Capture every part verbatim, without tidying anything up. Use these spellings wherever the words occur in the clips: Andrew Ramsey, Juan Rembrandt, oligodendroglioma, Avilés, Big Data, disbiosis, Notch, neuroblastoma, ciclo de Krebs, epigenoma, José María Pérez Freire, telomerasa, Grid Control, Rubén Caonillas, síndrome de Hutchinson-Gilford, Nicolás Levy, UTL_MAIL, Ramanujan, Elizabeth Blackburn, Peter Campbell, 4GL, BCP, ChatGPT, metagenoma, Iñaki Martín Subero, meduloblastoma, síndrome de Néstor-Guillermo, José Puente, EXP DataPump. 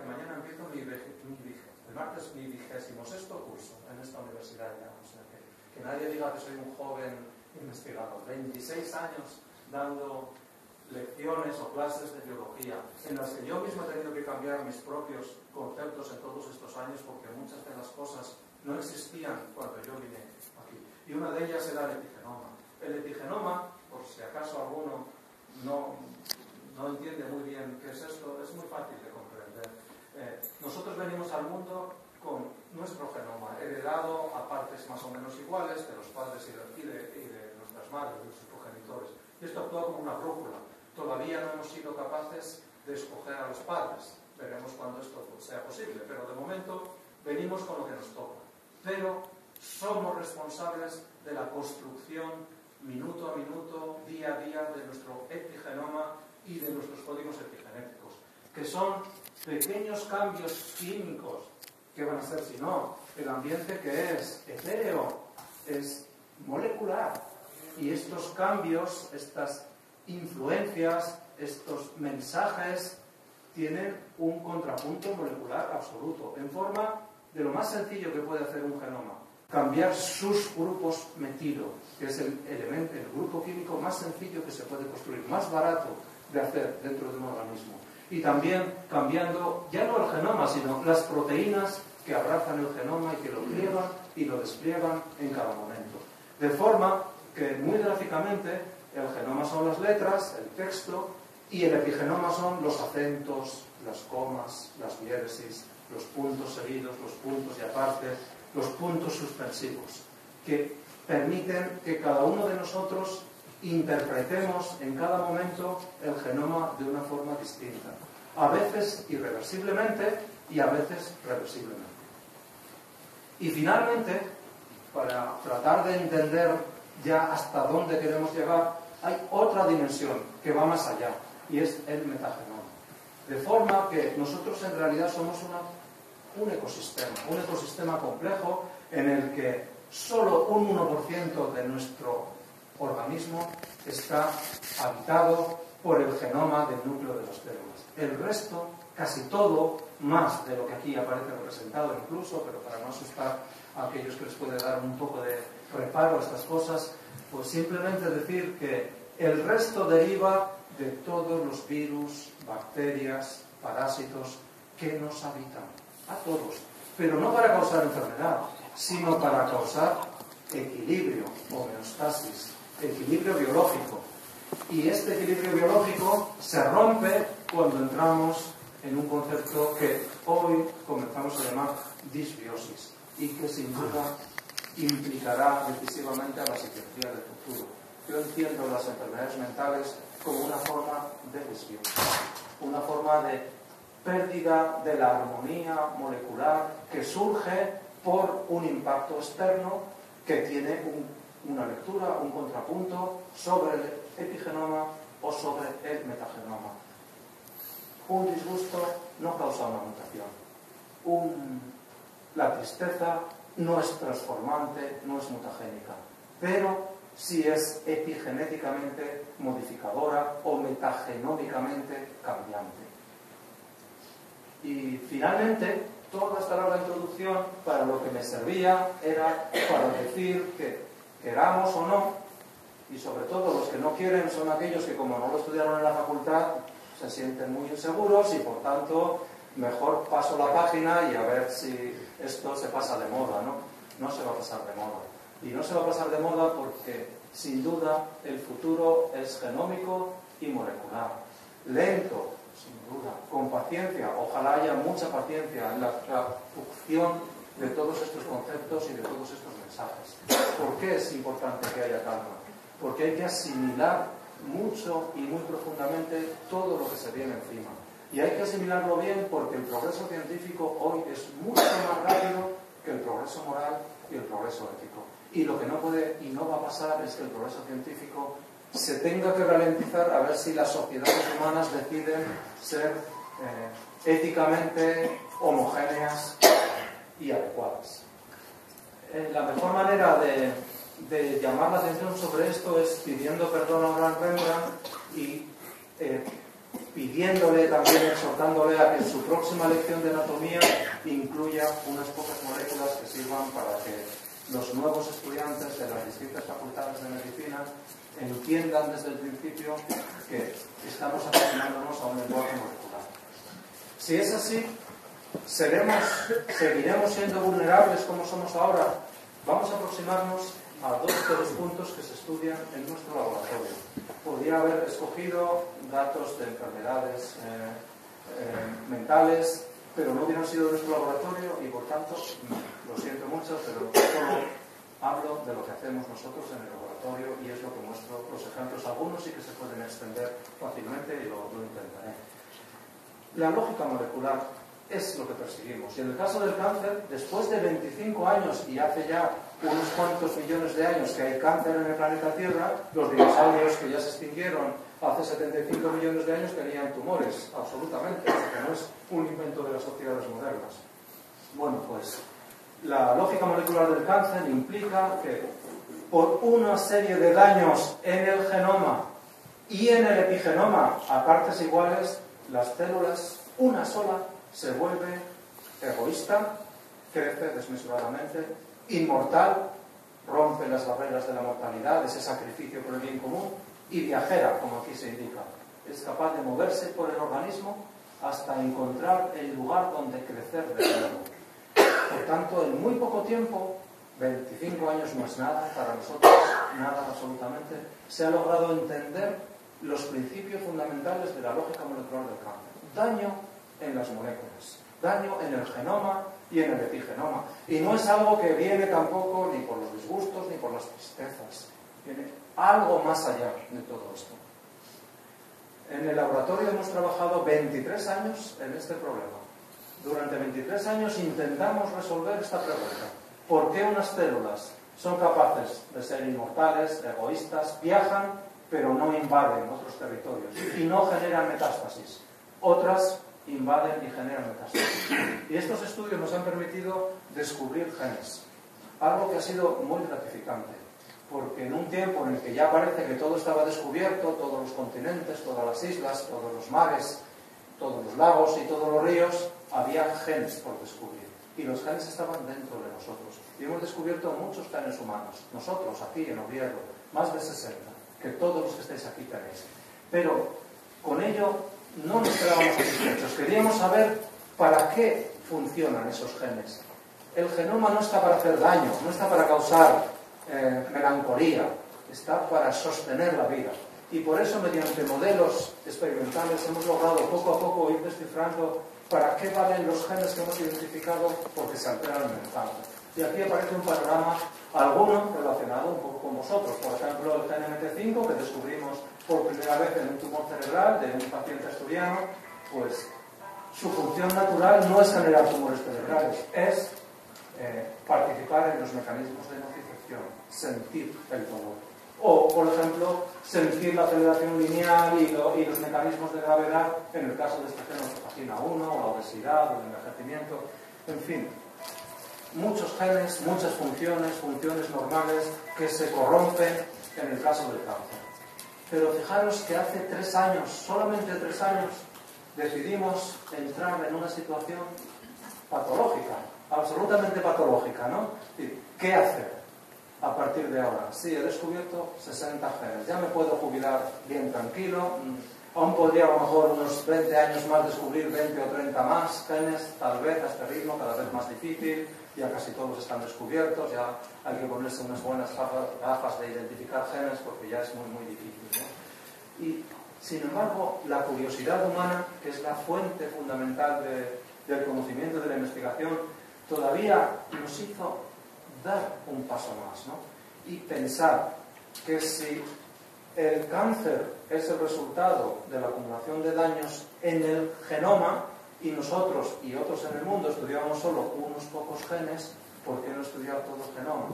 que mañana empiezo mi, mi, el martes mi vigésimo sexto curso en esta universidad. Digamos, que, que nadie diga que soy un joven investigador. veintiséis años dando lecciones o clases de biología, en las que yo mismo he tenido que cambiar mis propios conceptos en todos estos años, porque muchas de las cosas no existían cuando yo vine aquí. Y una de ellas era el epigenoma. El epigenoma, por si acaso alguno no, no entiende muy bien qué es esto, es muy fácil de comprender. Eh, nosotros venimos al mundo con nuestro genoma, heredado a partes más o menos iguales de los padres y de, y de, y de nuestras madres, de nuestros progenitores. Y esto actúa como una brújula. Todavía no hemos sido capaces de escoger a los padres. Veremos cuando esto sea posible, pero de momento venimos con lo que nos toca. Pero somos responsables de la construcción minuto a minuto, día a día, de nuestro epigenoma y de nuestros códigos epigenéticos, que son pequeños cambios químicos que van a ser, si no, el ambiente que es etéreo, es molecular. Y estos cambios, estas influencias, estos mensajes tienen un contrapunto molecular absoluto, en forma de lo más sencillo que puede hacer un genoma: cambiar sus grupos metilo, que es el elemento, el grupo químico más sencillo que se puede construir, más barato de hacer dentro de un organismo. Y también cambiando, ya no el genoma, sino las proteínas que abrazan el genoma y que lo pliegan y lo despliegan en cada momento. De forma que, muy gráficamente, el genoma son las letras, el texto, y el epigenoma son los acentos, las comas, las diéresis, los puntos seguidos, los puntos y aparte, los puntos suspensivos, que permiten que cada uno de nosotros interpretemos en cada momento el genoma de una forma distinta, a veces irreversiblemente y a veces reversiblemente. Y finalmente, para tratar de entender ya hasta dónde queremos llegar, hay otra dimensión que va más allá, y es el metagenoma. De forma que nosotros en realidad somos una, un ecosistema, un ecosistema complejo en el que solo un uno por ciento de nuestro organismo está habitado por el genoma del núcleo de las células. El resto, casi todo, más de lo que aquí aparece representado incluso, pero para no asustar a aquellos que les puede dar un poco de reparo a estas cosas, pues simplemente decir que el resto deriva de todos los virus, bacterias, parásitos que nos habitan, a todos, pero no para causar enfermedad, sino para causar equilibrio, homeostasis, equilibrio biológico. Y este equilibrio biológico se rompe cuando entramos en un concepto que hoy comenzamos a llamar disbiosis, y que sin duda implicará decisivamente a la psiquiatría del futuro. Yo entiendo las enfermedades mentales como una forma de disbiosis, una forma de pérdida de la armonía molecular que surge por un impacto externo que tiene un, una lectura, un contrapunto sobre el epigenoma o sobre el metagenoma. Un disgusto no causa una mutación. Un, la tristeza no es transformante, no es mutagénica, pero sí es epigenéticamente modificadora o metagenómicamente cambiante. Y finalmente, toda esta larga introducción para lo que me servía era para decir que, queramos o no, y sobre todo los que no quieren son aquellos que, como no lo estudiaron en la facultad, se sienten muy inseguros y por tanto mejor paso la página y a ver si esto se pasa de moda, ¿no? No se va a pasar de moda. Y no se va a pasar de moda porque, sin duda, el futuro es genómico y molecular. Lento, sin duda, con paciencia. Ojalá haya mucha paciencia en la traducción de todos estos conceptos y de todos estos mensajes. ¿Por qué es importante que haya calma? Porque hay que asimilar mucho y muy profundamente todo lo que se viene encima. Y hay que asimilarlo bien porque el progreso científico hoy es mucho más rápido que el progreso moral y el progreso ético. Y lo que no puede y no va a pasar es que el progreso científico se tenga que ralentizar a ver si las sociedades humanas deciden ser eh, éticamente homogéneas y adecuadas. Eh, la mejor manera de, de llamar la atención sobre esto es pidiendo perdón a Juan Rembrandt y Eh, pidiéndole también, exhortándole a que en su próxima lección de anatomía incluya unas pocas moléculas que sirvan para que los nuevos estudiantes de las distintas facultades de medicina entiendan desde el principio que estamos aproximándonos a un lenguaje molecular. Si es así, ¿seremos, seguiremos siendo vulnerables como somos ahora? Vamos a aproximarnos a dos de los puntos que se estudian en nuestro laboratorio. Podría haber escogido datos de enfermedades eh, eh, mentales, pero no hubieran sido de nuestro laboratorio y por tanto, lo siento mucho, pero solo hablo de lo que hacemos nosotros en el laboratorio y es lo que muestro los ejemplos. Algunos sí que se pueden extender fácilmente y lo, lo intentaré. La lógica molecular es lo que perseguimos. Y en el caso del cáncer, después de veinticinco años y hace ya unos cuantos millones de años que hay cáncer en el planeta Tierra, los dinosaurios que ya se extinguieron hace setenta y cinco millones de años tenían tumores, absolutamente, porque no es un invento de las sociedades modernas. Bueno, pues la lógica molecular del cáncer implica que por una serie de daños en el genoma y en el epigenoma, a partes iguales, las células, una sola, se vuelve egoísta, crece desmesuradamente, inmortal, rompe las barreras de la mortalidad, ese sacrificio por el bien común, y viajera, como aquí se indica. Es capaz de moverse por el organismo hasta encontrar el lugar donde crecer de nuevo. Por tanto, en muy poco tiempo, veinticinco años no es nada, para nosotros nada absolutamente, se ha logrado entender los principios fundamentales de la lógica molecular del cáncer. Daño en las moléculas, daño en el genoma y en el epigenoma. Y no es algo que viene tampoco ni por los disgustos ni por las tristezas. Viene algo más allá de todo esto. En el laboratorio hemos trabajado veintitrés años en este problema. Durante veintitrés años intentamos resolver esta pregunta. ¿Por qué unas células son capaces de ser inmortales, egoístas, viajan, pero no invaden otros territorios y no generan metástasis? Otras invaden y generan metástasis. Y estos estudios nos han permitido descubrir genes, algo que ha sido muy gratificante, porque en un tiempo en el que ya parece que todo estaba descubierto, todos los continentes, todas las islas, todos los mares, todos los lagos y todos los ríos, había genes por descubrir. Y los genes estaban dentro de nosotros. Y hemos descubierto muchos genes humanos, nosotros aquí en Oviedo, más de sesenta, que todos los que estáis aquí tenéis. Pero con ello no nos quedábamos satisfechos. Queríamos saber para qué funcionan esos genes. El genoma no está para hacer daño, no está para causar eh, melancolía, está para sostener la vida. Y por eso, mediante modelos experimentales, hemos logrado poco a poco ir descifrando para qué valen los genes que hemos identificado porque se alteran en el cáncer. Y aquí aparece un panorama, alguno relacionado un poco con vosotros. Por ejemplo, el T N M T cinco, que descubrimos por primera vez en un tumor cerebral de un paciente asturiano, pues su función natural no es generar tumores cerebrales, es eh, participar en los mecanismos de notificación, sentir el dolor. O, por ejemplo, sentir la aceleración lineal y, lo, y los mecanismos de gravedad, en el caso de este gen, la página uno, o la obesidad, o el envejecimiento, en fin. Muchos genes, muchas funciones, funciones normales que se corrompen en el caso del cáncer. Pero fijaros que hace tres años, solamente tres años, decidimos entrar en una situación patológica, absolutamente patológica, ¿no? ¿Qué hacer a partir de ahora? Sí, he descubierto sesenta genes, ya me puedo jubilar bien tranquilo, aún podría a lo mejor unos veinte años más descubrir veinte o treinta más genes, tal vez a este ritmo cada vez más difícil. Ya casi todos están descubiertos, ya hay que ponerse unas buenas gafas de identificar genes porque ya es muy, muy difícil, ¿no? Y, sin embargo, la curiosidad humana, que es la fuente fundamental de, del conocimiento, de la investigación, todavía nos hizo dar un paso más, ¿no? Y pensar que si el cáncer es el resultado de la acumulación de daños en el genoma, y nosotros y otros en el mundo estudiamos solo unos pocos genes, ¿por qué no estudiar todo el genoma?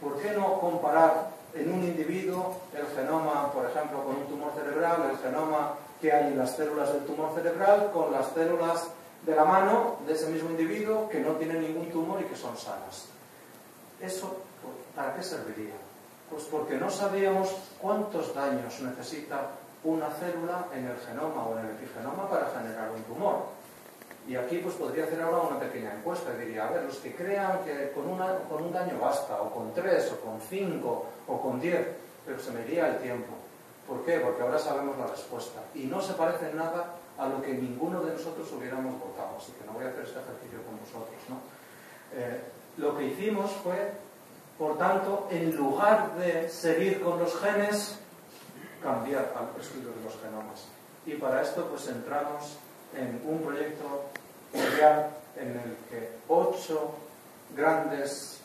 ¿Por qué no comparar en un individuo el genoma, por ejemplo, con un tumor cerebral, el genoma que hay en las células del tumor cerebral con las células de la mano de ese mismo individuo que no tiene ningún tumor y que son sanas? ¿Eso para qué serviría? Pues porque no sabíamos cuántos daños necesita una célula en el genoma o en el epigenoma para generar un tumor. Y aquí pues podría hacer ahora una pequeña encuesta y diría, a ver, los que crean que con, una, con un daño basta, o con tres, o con cinco, o con diez, pero se me iría el tiempo. ¿Por qué? Porque ahora sabemos la respuesta. Y no se parece nada a lo que ninguno de nosotros hubiéramos votado, así que no voy a hacer este ejercicio con vosotros, ¿no? Eh, lo que hicimos fue, por tanto, en lugar de seguir con los genes, cambiar al estudio de los genomas. Y para esto pues entramos en un proyecto mundial en el que ocho grandes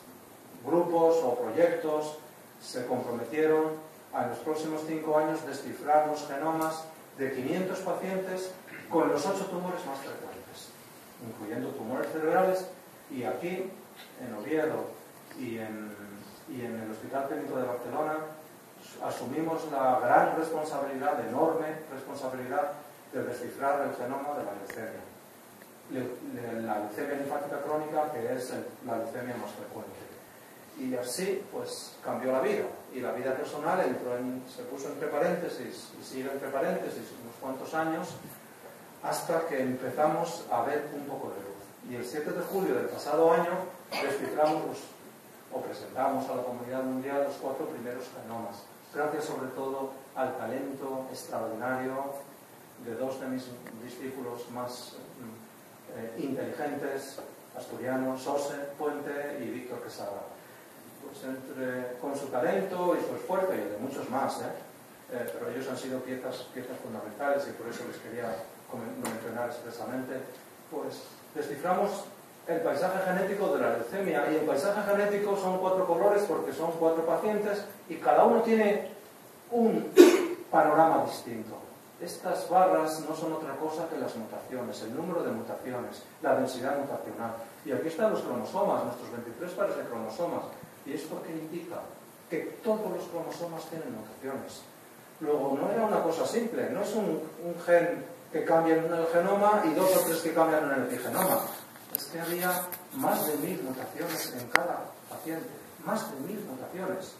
grupos o proyectos se comprometieron a en los próximos cinco años descifrar los genomas de quinientos pacientes con los ocho tumores más frecuentes, incluyendo tumores cerebrales. Y aquí, en Oviedo y en, y en el Hospital Clínico de Barcelona, asumimos la gran responsabilidad, enorme responsabilidad, de descifrar el genoma de la leucemia. Le, le, la leucemia linfática crónica, que es el, la leucemia más frecuente. Y así, pues, cambió la vida. Y la vida personal entró en, se puso entre paréntesis, y sigue entre paréntesis unos cuantos años, hasta que empezamos a ver un poco de luz. Y el siete de julio del pasado año, desciframos los, o presentamos a la comunidad mundial los cuatro primeros genomas, gracias sobre todo al talento extraordinario de dos de mis discípulos más eh, inteligentes, asturianos, José Puente y Víctor Quesada. Pues entre, con su talento y su esfuerzo, y el de muchos más, ¿eh? Eh, pero ellos han sido piezas, piezas fundamentales, y por eso les quería mencionar expresamente, pues desciframos el paisaje genético de la leucemia. Y el paisaje genético son cuatro colores porque son cuatro pacientes y cada uno tiene un panorama distinto. Estas barras no son otra cosa que las mutaciones, el número de mutaciones, la densidad mutacional. Y aquí están los cromosomas, nuestros veintitrés pares de cromosomas. ¿Y esto qué indica? Que todos los cromosomas tienen mutaciones. Luego, no era una cosa simple, no es un, un gen que cambia en el genoma y dos o tres que cambian en el epigenoma. Es que había más de mil mutaciones en cada paciente, más de mil mutaciones.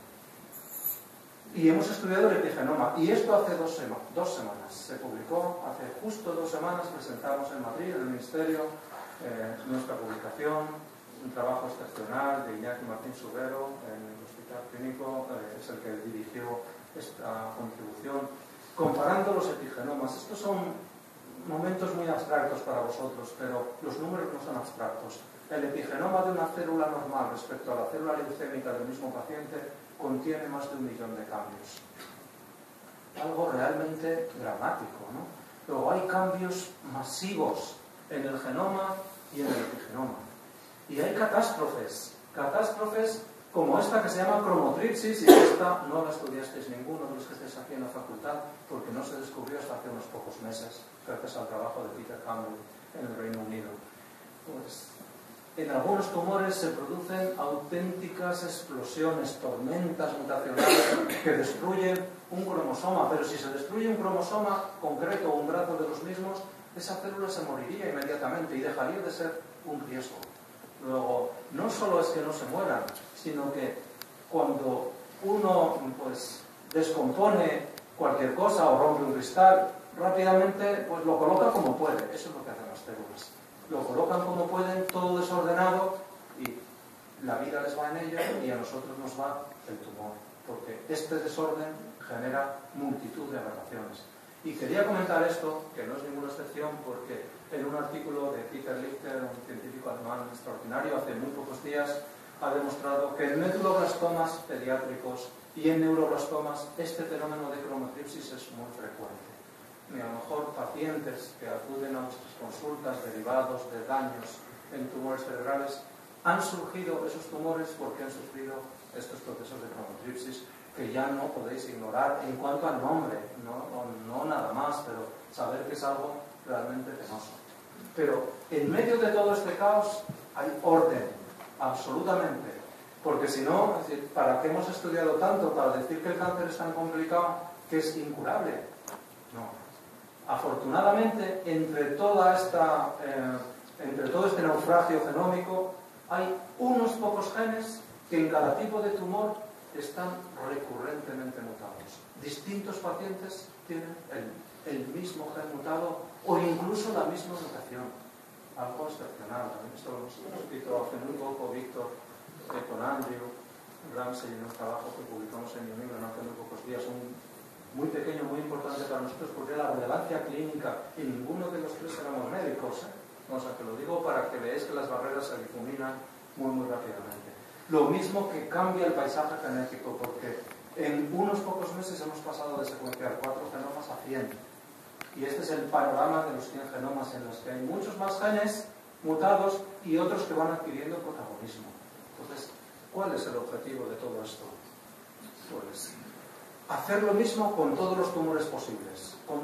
Y hemos estudiado el epigenoma, y esto hace dos, sema, dos semanas. Se publicó, hace justo dos semanas, presentamos en Madrid, en el Ministerio, eh, nuestra publicación, un trabajo excepcional de Iñaki Martín Subero, en el Hospital Clínico, eh, es el que dirigió esta contribución, comparando los epigenomas. Estos son momentos muy abstractos para vosotros, pero los números no son abstractos. El epigenoma de una célula normal respecto a la célula leucémica del mismo paciente contiene más de un millón de cambios. Algo realmente dramático, ¿no? Luego hay cambios masivos en el genoma y en el epigenoma. Y hay catástrofes, catástrofes como esta que se llama cromotripsis, y esta no la estudiasteis ninguno de los que estáis aquí en la facultad porque no se descubrió hasta hace unos pocos meses, gracias al trabajo de Peter Campbell en el Reino Unido. Pues, en algunos tumores se producen auténticas explosiones, tormentas mutacionales que destruyen un cromosoma, pero si se destruye un cromosoma concreto o un brazo de los mismos, esa célula se moriría inmediatamente y dejaría de ser un riesgo. Luego, no solo es que no se mueran, sino que cuando uno pues, descompone cualquier cosa o rompe un cristal, rápidamente pues, lo coloca como puede. Eso es lo que hacen las células. Lo colocan como pueden, todo desordenado, y la vida les va en ello y a nosotros nos va el tumor. Porque este desorden genera multitud de aberraciones. Y quería comentar esto, que no es ninguna excepción, porque en un artículo de Peter Lichter, un científico alemán extraordinario, hace muy pocos días, ha demostrado que en meduloblastoma pediátricos y en neuroblastomas este fenómeno de cromotripsis es muy frecuente. Y a lo mejor pacientes que acuden a nuestras consultas derivados de daños en tumores cerebrales, han surgido esos tumores porque han sufrido estos procesos de cromotripsis, que ya no podéis ignorar en cuanto al nombre, no, no nada más, pero saber que es algo realmente penoso. Pero en medio de todo este caos hay orden, absolutamente, porque si no, es decir, ¿para qué hemos estudiado tanto? Para decir que el cáncer es tan complicado que es incurable. No. Afortunadamente, entre, toda esta, eh, entre todo este naufragio genómico, hay unos pocos genes que en cada tipo de tumor están recurrentemente mutados. Distintos pacientes tienen el, el mismo gen mutado o incluso la misma mutación. Algo excepcional. Esto lo hemos escrito hace muy poco Víctor eh, con Andrew Ramsey en un trabajo que publicamos en mi libro hace muy pocos días. Un muy pequeño, muy importante para nosotros porque la relevancia clínica, y ninguno de los tres éramos médicos, ¿eh? O sea, que lo digo para que veáis que las barreras se difuminan muy, muy rápidamente. Lo mismo que cambia el paisaje genético, porque en unos pocos meses hemos pasado de secuenciar cuatro genomas a cien. Y este es el panorama de los cien genomas, en los que hay muchos más genes mutados y otros que van adquiriendo protagonismo. Entonces, ¿cuál es el objetivo de todo esto? Pues hacer lo mismo con todos los tumores posibles, con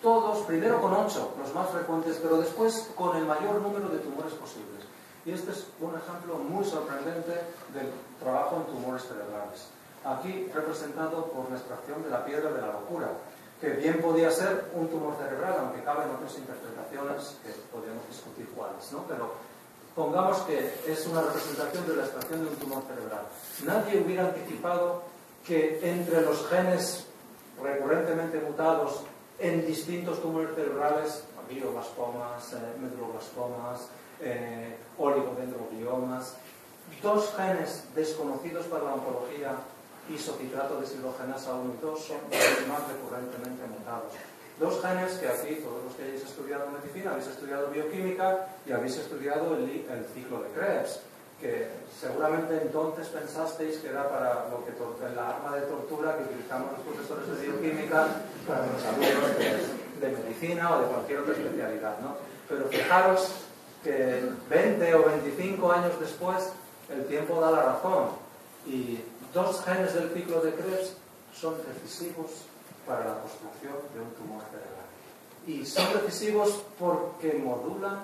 todos, primero con ocho, los más frecuentes, pero después con el mayor número de tumores posibles. Y este es un ejemplo muy sorprendente del trabajo en tumores cerebrales. Aquí representado por la extracción de la piedra de la locura, que bien podía ser un tumor cerebral, aunque caben otras interpretaciones que podríamos discutir cuáles, ¿no? Pero pongamos que es una representación de la extracción de un tumor cerebral. Nadie hubiera anticipado que entre los genes recurrentemente mutados en distintos tumores cerebrales, glioblastomas, eh, meduloblastomas, eh, oligodendrogliomas, dos genes desconocidos para la oncología, isocitrato deshidrogenasa uno y dos, son los más recurrentemente mutados. Dos genes que aquí, todos los que hayáis estudiado medicina, habéis estudiado bioquímica y habéis estudiado el, el ciclo de Krebs, que seguramente entonces pensasteis que era para lo que la arma de tortura que utilizamos los profesores de bioquímica para los alumnos de, de medicina o de cualquier otra especialidad, ¿no? Pero fijaros que veinte o veinticinco años después el tiempo da la razón y dos genes del ciclo de Krebs son decisivos para la construcción de un tumor cerebral. Y son decisivos porque modulan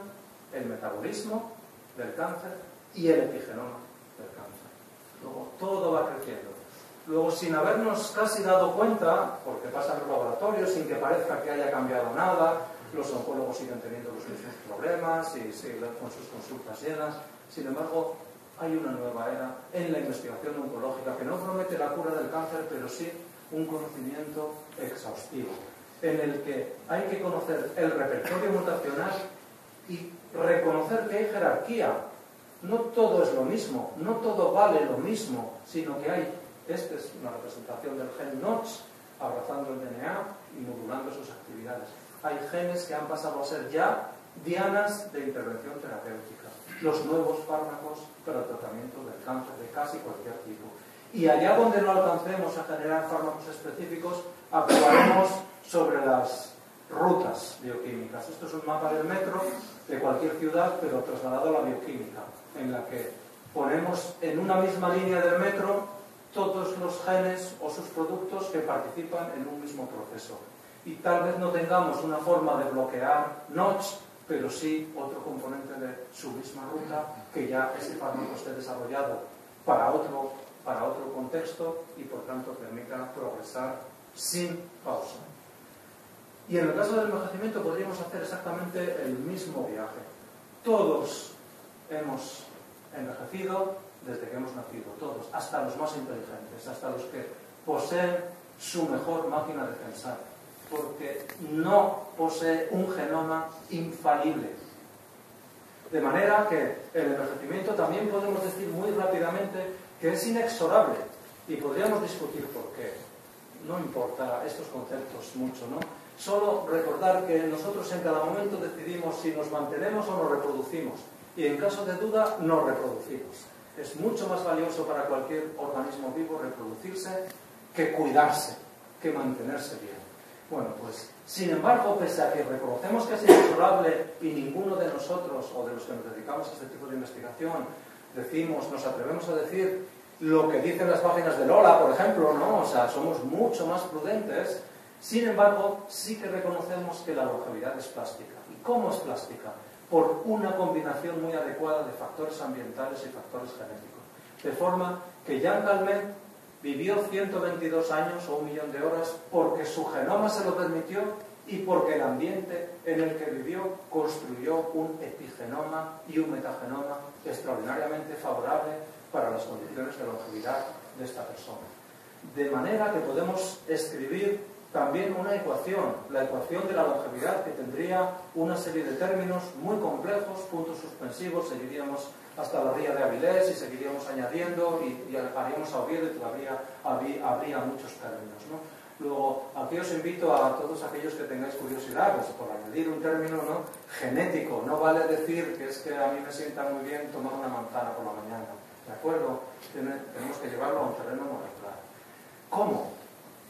el metabolismo del cáncer y el epigenoma del cáncer. Luego todo va creciendo. Luego, sin habernos casi dado cuenta, porque pasa en los laboratorios sin que parezca que haya cambiado nada, los oncólogos siguen teniendo los mismos problemas y siguen con sus consultas llenas. Sin embargo, hay una nueva era en la investigación oncológica que no promete la cura del cáncer, pero sí un conocimiento exhaustivo, en el que hay que conocer el repertorio mutacional y reconocer que hay jerarquía. No todo es lo mismo, no todo vale lo mismo, sino que hay, esta es una representación del gen Notch, abrazando el D N A y modulando sus actividades. Hay genes que han pasado a ser ya dianas de intervención terapéutica, los nuevos fármacos para el tratamiento del cáncer de casi cualquier tipo. Y allá donde no alcancemos a generar fármacos específicos, actuaremos sobre las rutas bioquímicas. Esto es un mapa del metro de cualquier ciudad, pero trasladado a la bioquímica, en la que ponemos en una misma línea del metro todos los genes o sus productos que participan en un mismo proceso. Y tal vez no tengamos una forma de bloquear Notch, pero sí otro componente de su misma ruta, que ya ese fármaco esté desarrollado para otro, para otro contexto y por tanto permita progresar sin pausa. Y en el caso del envejecimiento podríamos hacer exactamente el mismo viaje. Todos hemos envejecido desde que hemos nacido, todos, hasta los más inteligentes, hasta los que poseen su mejor máquina de pensar, porque no posee un genoma infalible. De manera que el envejecimiento también podemos decir muy rápidamente que es inexorable, y podríamos discutir por qué. No importa estos conceptos mucho, ¿no? Solo recordar que nosotros en cada momento decidimos si nos mantenemos o nos reproducimos, y en caso de duda nos reproducimos. Es mucho más valioso para cualquier organismo vivo reproducirse que cuidarse, que mantenerse bien. Bueno, pues sin embargo, pese a que reconocemos que es inexorable y ninguno de nosotros o de los que nos dedicamos a este tipo de investigación decimos, nos atrevemos a decir lo que dicen las páginas del L O L A, por ejemplo, ¿no? O sea, somos mucho más prudentes. Sin embargo, sí que reconocemos que la longevidad es plástica. ¿Y cómo es plástica? Por una combinación muy adecuada de factores ambientales y factores genéticos. De forma que Jeanne Calment vivió ciento veintidós años o un millón de horas porque su genoma se lo permitió y porque el ambiente en el que vivió construyó un epigenoma y un metagenoma extraordinariamente favorable para las condiciones de longevidad de esta persona. De manera que podemos escribir también una ecuación, la ecuación de la longevidad, que tendría una serie de términos muy complejos, puntos suspensivos, seguiríamos hasta la ría de Avilés y seguiríamos añadiendo y, y haríamos a Oviedo y todavía habría, habría muchos términos, ¿no? Luego, aquí os invito a todos aquellos que tengáis curiosidad, pues, por añadir un término, ¿no?, genético. No vale decir que es que a mí me sienta muy bien tomar una manzana por la mañana, ¿de acuerdo? Tenemos que llevarlo a un terreno molecular. ¿Cómo?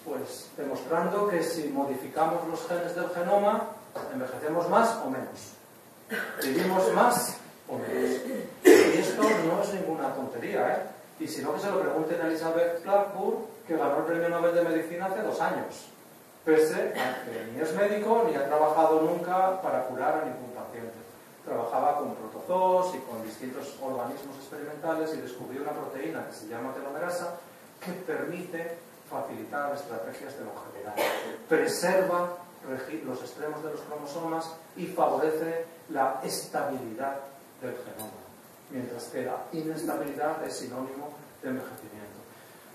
Pues demostrando que si modificamos los genes del genoma, envejecemos más o menos, vivimos más o menos. Y esto no es ninguna tontería, ¿eh? Y si no, que se lo pregunten a Elizabeth Blackburn, que ganó el premio Nobel de Medicina hace dos años, pese a que ni es médico ni ha trabajado nunca para curar a ningún paciente. Trabajaba con protozoos y con distintos organismos experimentales y descubrió una proteína que se llama telomerasa, que permite facilitar estrategias de longevidad. Preserva los extremos de los cromosomas y favorece la estabilidad del genoma, mientras que la inestabilidad es sinónimo de envejecimiento.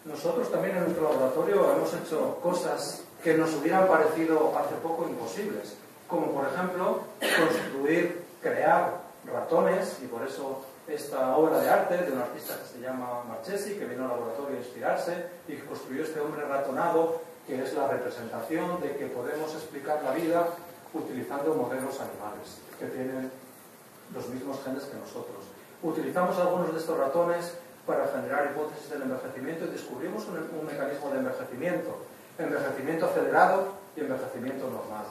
Nosotros también en nuestro laboratorio hemos hecho cosas que nos hubieran parecido hace poco imposibles, como por ejemplo construir, crear ratones, y por eso esta obra de arte de un artista que se llama Marchesi, que vino al laboratorio a inspirarse y construyó este hombre ratonado, que es la representación de que podemos explicar la vida utilizando modelos animales que tienen los mismos genes que nosotros. Utilizamos algunos de estos ratones para generar hipótesis del envejecimiento y descubrimos un, un mecanismo de envejecimiento, envejecimiento acelerado y envejecimiento normal.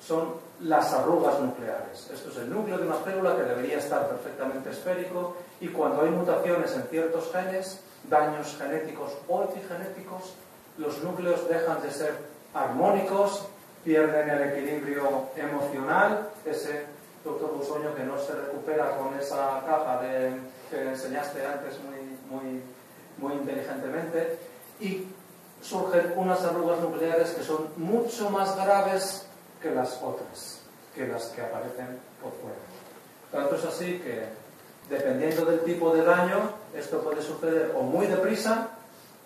Son las arrugas nucleares. Esto es el núcleo de una célula que debería estar perfectamente esférico, y cuando hay mutaciones en ciertos genes, daños genéticos o epigenéticos, los núcleos dejan de ser armónicos, pierden el equilibrio emocional, ese doctor Busoño que no se recupera con esa caja de, que enseñaste antes muy Muy, muy inteligentemente, y surgen unas arrugas nucleares que son mucho más graves que las otras, que las que aparecen por fuera. Tanto es así que, dependiendo del tipo de daño, esto puede suceder o muy deprisa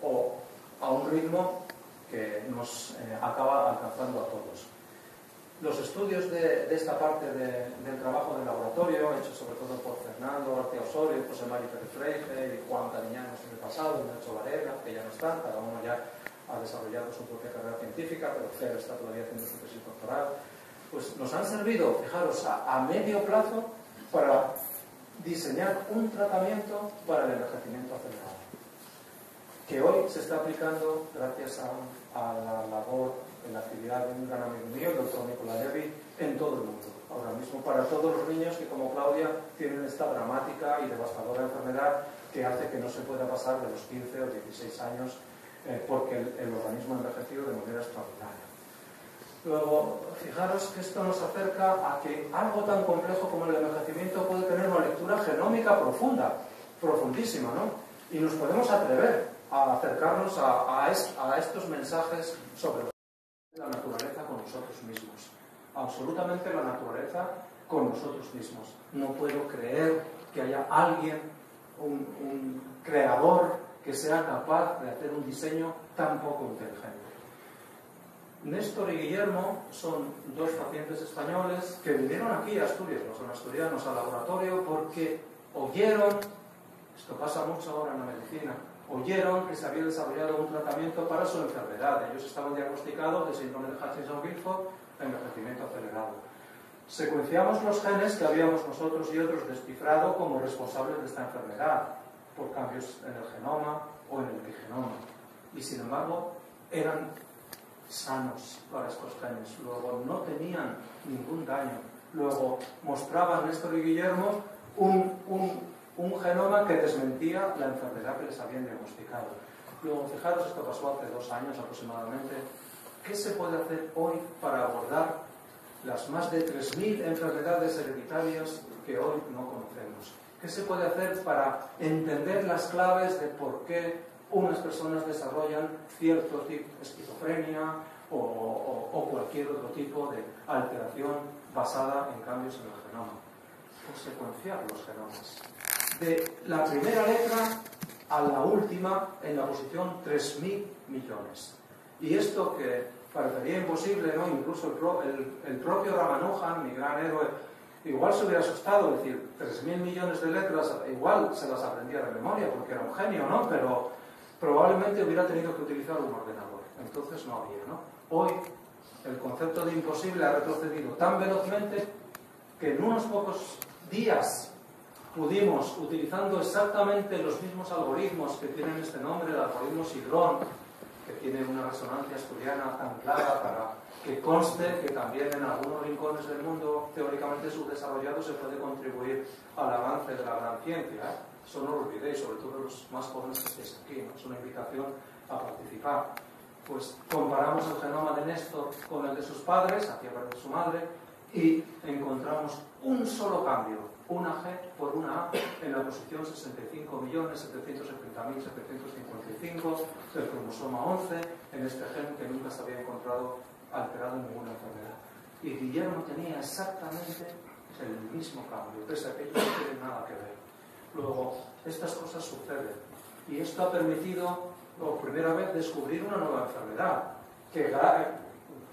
o a un ritmo que nos eh, acaba alcanzando a todos. Los estudios de, de esta parte de, del trabajo del laboratorio, hechos sobre todo por Fernando Arteaga Osorio, José María Pérez Freire y Juan Cariñanos en el pasado, y Nacho Varela, que ya no están, cada uno ya ha desarrollado su propia carrera científica, pero C E R está todavía haciendo su tesis doctoral, pues nos han servido, fijaros, a, a medio plazo para diseñar un tratamiento para el envejecimiento acelerado, que hoy se está aplicando gracias a, a la labor, en la actividad de un gran amigo mío, el doctor Nicolás Levy, en todo el mundo. Ahora mismo para todos los niños que, como Claudia, tienen esta dramática y devastadora enfermedad que hace que no se pueda pasar de los quince o dieciséis años eh, porque el, el organismo ha envejecido de manera extraordinaria. Luego, fijaros que esto nos acerca a que algo tan complejo como el envejecimiento puede tener una lectura genómica profunda, profundísima, ¿no? Y nos podemos atrever a acercarnos a, a, es, a estos mensajes sobre la naturaleza con nosotros mismos, absolutamente la naturaleza con nosotros mismos. No puedo creer que haya alguien, un, un creador, que sea capaz de hacer un diseño tan poco inteligente. Néstor y Guillermo son dos pacientes españoles que vinieron aquí a Asturias, no son asturianos, al laboratorio, porque oyeron, esto pasa mucho ahora en la medicina, oyeron que se había desarrollado un tratamiento para su enfermedad. Ellos estaban diagnosticados de síndrome de Hutchinson-Gilford, envejecimiento acelerado. Secuenciamos los genes que habíamos nosotros y otros descifrado como responsables de esta enfermedad, por cambios en el genoma o en el epigenoma. Y sin embargo, eran sanos para estos genes. Luego no tenían ningún daño. Luego mostraban Néstor y Guillermo un... un un genoma que desmentía la enfermedad que les habían diagnosticado. Luego, fijaros, esto pasó hace dos años aproximadamente. ¿Qué se puede hacer hoy para abordar las más de tres mil enfermedades hereditarias que hoy no conocemos? ¿Qué se puede hacer para entender las claves de por qué unas personas desarrollan cierto tipo de esquizofrenia o, o, o cualquier otro tipo de alteración basada en cambios en el genoma? Pues secuenciar los genomas. De la primera letra a la última en la posición tres mil millones. Y esto que parecería imposible, ¿no? Incluso el, pro, el, el propio Ramanujan, mi gran héroe, igual se hubiera asustado, es decir, tres mil millones de letras, igual se las aprendía de memoria porque era un genio, ¿no? Pero probablemente hubiera tenido que utilizar un ordenador, entonces no había, ¿no? Hoy el concepto de imposible ha retrocedido tan velozmente que en unos pocos días pudimos, utilizando exactamente los mismos algoritmos que tienen este nombre, el algoritmo Sidrón, que tiene una resonancia asturiana tan clara para que conste que también en algunos rincones del mundo teóricamente subdesarrollado se puede contribuir al avance de la gran ciencia, ¿eh? Eso no lo olvidéis, sobre todo los más jóvenes que estéis aquí, ¿no? Es una invitación a participar. Pues comparamos el genoma de Néstor con el de sus padres, aquí aparece su madre, y encontramos un solo cambio, una G por una A, en la posición sesenta y cinco millones setecientos setenta mil setecientos cincuenta y cinco del cromosoma once, en este gen que nunca se había encontrado alterado en ninguna enfermedad. Y Guillermo tenía exactamente el mismo cambio, pese a que ellos no tienen nada que ver. Luego, estas cosas suceden, y esto ha permitido, por primera vez, descubrir una nueva enfermedad, que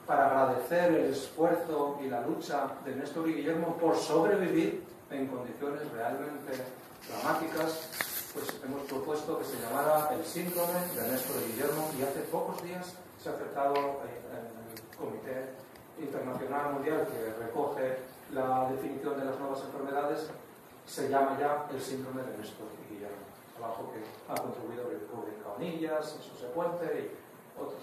para agradecer el esfuerzo y la lucha de Néstor y Guillermo por sobrevivir en condiciones realmente dramáticas, pues hemos propuesto que se llamara el síndrome de Néstor y Guillermo, y hace pocos días se ha aceptado en el Comité Internacional Mundial que recoge la definición de las nuevas enfermedades, se llama ya el síndrome de Néstor y Guillermo, trabajo que ha contribuido Rubén Caonillas, José Puente y otros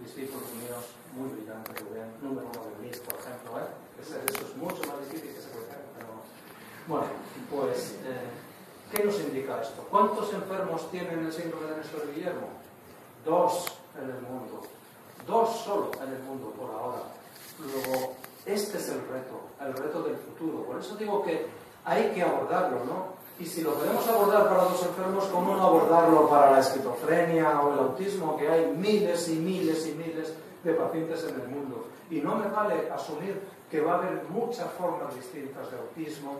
discípulos míos muy brillantes, Rubén, número uno de Luis, por ejemplo, ¿eh? Eso es mucho más difícil que se cuenta, pero... Bueno, pues, eh, ¿qué nos indica esto? ¿Cuántos enfermos tienen el síndrome de Néstor-Guillermo? Dos en el mundo, dos solo en el mundo por ahora. Luego, este es el reto, el reto del futuro, por eso digo que hay que abordarlo, ¿no? Y si lo podemos abordar para los enfermos, ¿cómo no abordarlo para la esquizofrenia o el autismo? Que hay miles y miles y miles de pacientes en el mundo. Y no me vale asumir que va a haber muchas formas distintas de autismo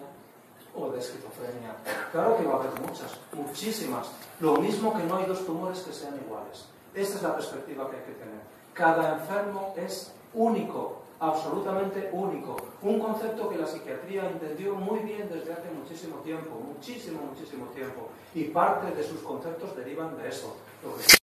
o de esquizofrenia. Claro que va a haber muchas, muchísimas. Lo mismo que no hay dos tumores que sean iguales. Esa es la perspectiva que hay que tener. Cada enfermo es único, absolutamente único. Un concepto que la psiquiatría entendió muy bien desde hace muchísimo tiempo, muchísimo, muchísimo tiempo. Y parte de sus conceptos derivan de eso. Lo que se